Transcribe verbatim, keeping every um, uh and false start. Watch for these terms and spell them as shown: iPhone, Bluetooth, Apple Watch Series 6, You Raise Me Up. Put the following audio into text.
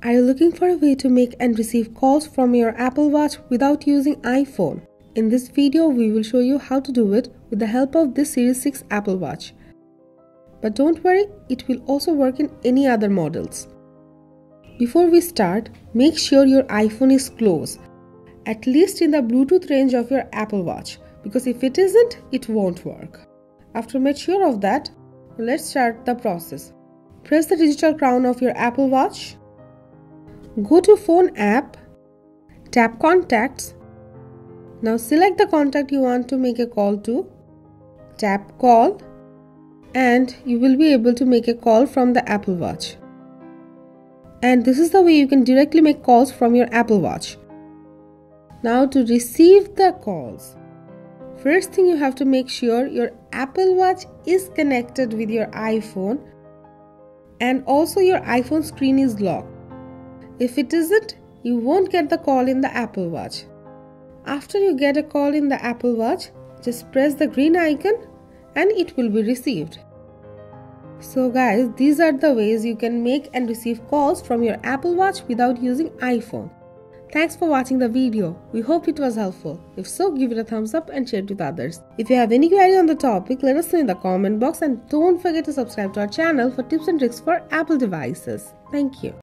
Are you looking for a way to make and receive calls from your Apple Watch without using iPhone? In this video, we will show you how to do it with the help of this Series six Apple Watch. But don't worry, it will also work in any other models. Before we start, make sure your iPhone is close, at least in the Bluetooth range of your Apple Watch, because if it isn't, it won't work. After making sure of that, let's start the process. Press the digital crown of your Apple Watch. Go to Phone app, tap Contacts. Now select the contact you want to make a call to, tap Call, and you will be able to make a call from the Apple Watch. And this is the way you can directly make calls from your Apple Watch. Now to receive the calls, first thing you have to make sure your Apple Watch is connected with your iPhone and also your iPhone screen is locked. If it isn't, you won't get the call in the Apple Watch. After you get a call in the Apple Watch, just press the green icon and it will be received. So guys, these are the ways you can make and receive calls from your Apple Watch without using iPhone. Thanks for watching the video. We hope it was helpful. If so, give it a thumbs up and share it with others. If you have any query on the topic, let us know in the comment box and don't forget to subscribe to our channel for tips and tricks for Apple devices. Thank you.